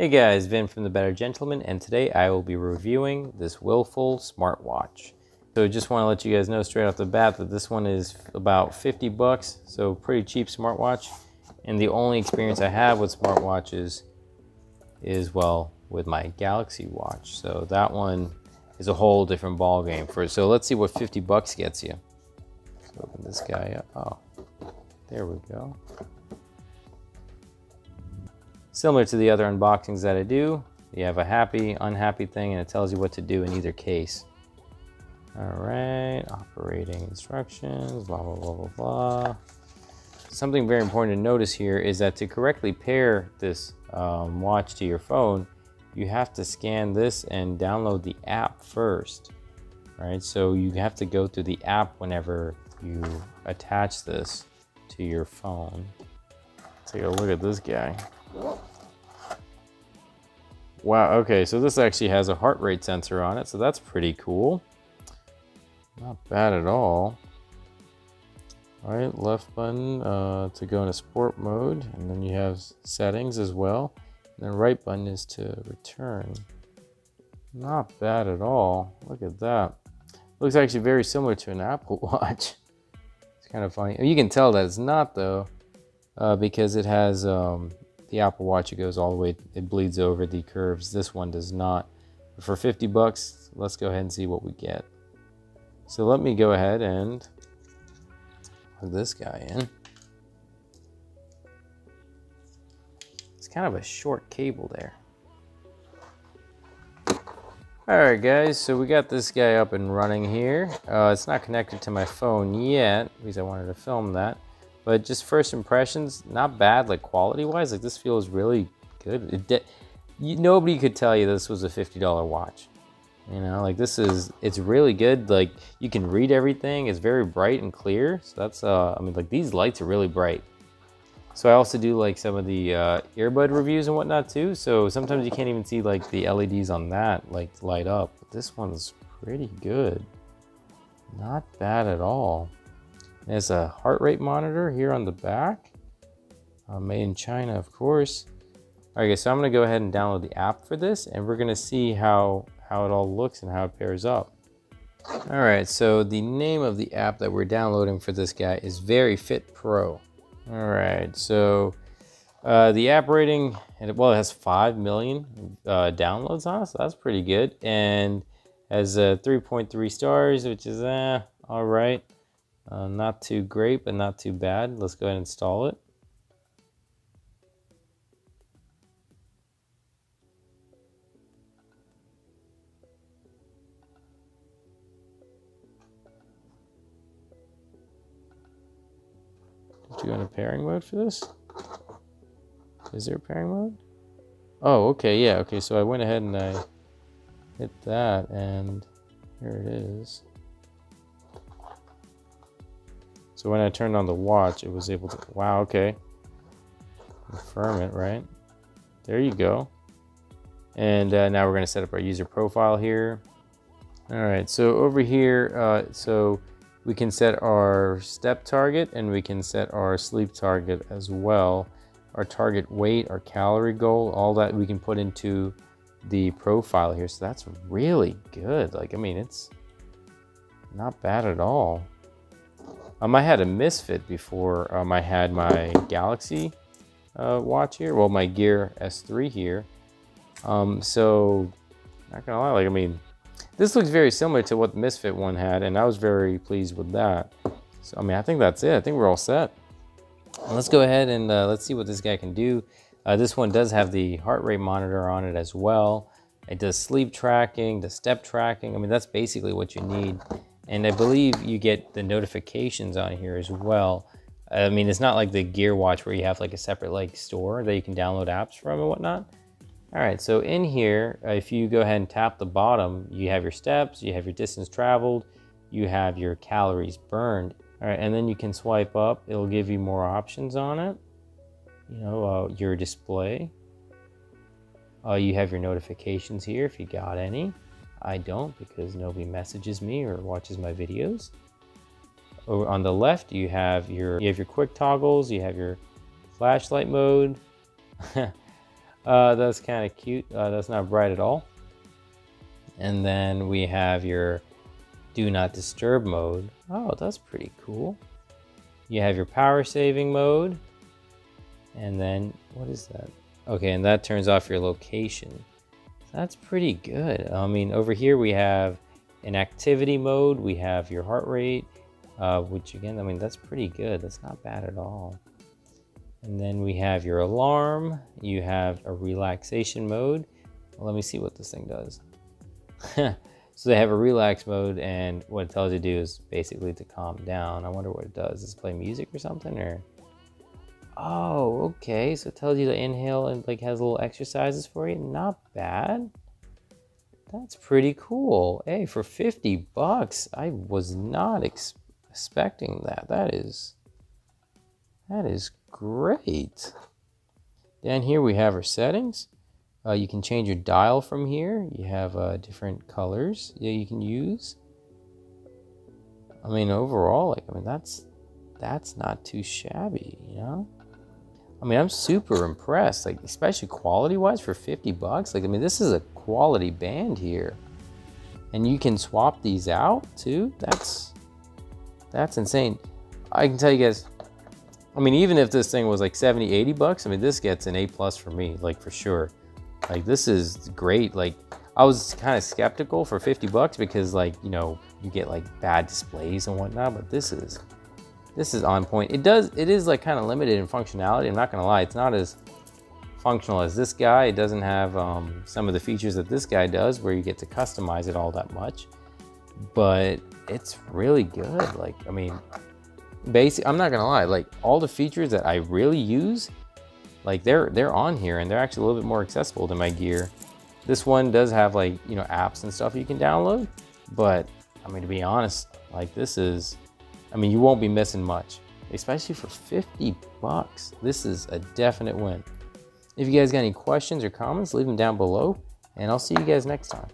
Hey guys, Vin from The Better Gentleman, and today I will be reviewing this Willful smartwatch. So just want to let you guys know straight off the bat that this one is about 50 bucks, so pretty cheap smartwatch. And the only experience I have with smartwatches is, well, with my Galaxy Watch. So that one is a whole different ball game for it. So let's see what 50 bucks gets you. Let's open this guy up. Oh, there we go. Similar to the other unboxings that I do, you have a happy, unhappy thing, and it tells you what to do in either case. All right, operating instructions, blah, blah, blah, blah, blah. Something very important to notice here is that to correctly pair this watch to your phone, you have to scan this and download the app first, right? So you have to go through the app whenever you attach this to your phone. Take a look at this guy. Wow, okay, so this actually has a heart rate sensor on it, so that's pretty cool. Not bad at all. All right, left button to go into sport mode, and then you have settings as well. And then right button is to return. Not bad at all. Look at that. Looks actually very similar to an Apple Watch. It's kind of funny. You can tell that it's not, though, because it has... the Apple Watch, it goes all the way, it bleeds over the curves. This one does not. But for 50 bucks, let's go ahead and see what we get. So let me go ahead and plug this guy in. It's kind of a short cable there. All right, guys, so we got this guy up and running here. It's not connected to my phone yet, because I wanted to film that. But just first impressions, not bad, like quality-wise, like this feels really good. Nobody could tell you this was a $50 watch. You know, like this is, it's really good. Like you can read everything, it's very bright and clear. So that's, I mean, like these lights are really bright. So I also do like some of the earbud reviews and whatnot too. So sometimes you can't even see like the LEDs on that like light up. But this one's pretty good. Not bad at all. There's a heart rate monitor here on the back, made in China, of course. All right, guys, so I'm gonna go ahead and download the app for this, and we're gonna see how it all looks and how it pairs up. All right, so the name of the app that we're downloading for this guy is VeryFit Pro. All right, so the app rating, well, it has 5 million downloads on it, so that's pretty good. And has 3.3 stars, which is, all right. Not too great, but not too bad. Let's go ahead and install it. Did you go into pairing mode for this? Is there a pairing mode? Oh, okay, yeah, okay. So I went ahead and I hit that, and here it is. So when I turned on the watch, it was able to, wow, okay. Confirm it, right? There you go. And now we're gonna set up our user profile here. All right, so over here, so we can set our step target and we can set our sleep target as well. Our target weight, our calorie goal, all that we can put into the profile here. So that's really good. Like, I mean, it's not bad at all. I had a Misfit before I had my Galaxy watch here, well, my Gear S3 here. So, not gonna lie, like, I mean, this looks very similar to what the Misfit one had, and I was very pleased with that. So, I mean, I think that's it. I think we're all set. And let's go ahead and let's see what this guy can do. This one does have the heart rate monitor on it as well. It does sleep tracking, the step tracking. I mean, that's basically what you need. And I believe you get the notifications on here as well. I mean, it's not like the Gear Watch where you have like a separate like store that you can download apps from and whatnot. All right, so in here, if you go ahead and tap the bottom, you have your steps, you have your distance traveled, you have your calories burned. All right, and then you can swipe up. It'll give you more options on it. You know, your display. You have your notifications here if you got any. I don't, because nobody messages me or watches my videos. Over on the left, you have your quick toggles, you have your flashlight mode. That's kind of cute. That's not bright at all. And then we have your do not disturb mode. Oh, that's pretty cool. You have your power saving mode. And then what is that? Okay, and that turns off your location. That's pretty good. I mean, over here we have an activity mode. We have your heart rate, which again, I mean, that's pretty good. That's not bad at all. And then we have your alarm. You have a relaxation mode. Well, let me see what this thing does. So they have a relax mode, and what it tells you to do is basically to calm down. I wonder what it does. Does it play music or something? Or oh, okay. So it tells you to inhale and like has little exercises for you. Not bad. That's pretty cool. Hey, for 50 bucks, I was not expecting that. That is great. Down here we have our settings. You can change your dial from here. You have different colors that you can use. I mean, overall, like, I mean, that's not too shabby, you know? I mean, I'm super impressed, like, especially quality-wise for 50 bucks. Like, I mean, this is a quality band here. And you can swap these out, too. That's insane. I can tell you guys, I mean, even if this thing was like 70, 80 bucks, I mean, this gets an A+ for me, like, for sure. Like, this is great. Like, I was kind of skeptical for 50 bucks because, like, you know, you get like bad displays and whatnot, but this is on point. It is like kind of limited in functionality. I'm not gonna lie, it's not as functional as this guy. It doesn't have some of the features that this guy does where you get to customize it all that much, but it's really good. Like, I mean, I'm not gonna lie, like all the features that I really use, like they're on here, and they're actually a little bit more accessible than my Gear. This one does have, like, you know, apps and stuff you can download, but I mean, to be honest, like I mean, you won't be missing much, especially for 50 bucks. This is a definite win. If you guys got any questions or comments, leave them down below, and I'll see you guys next time.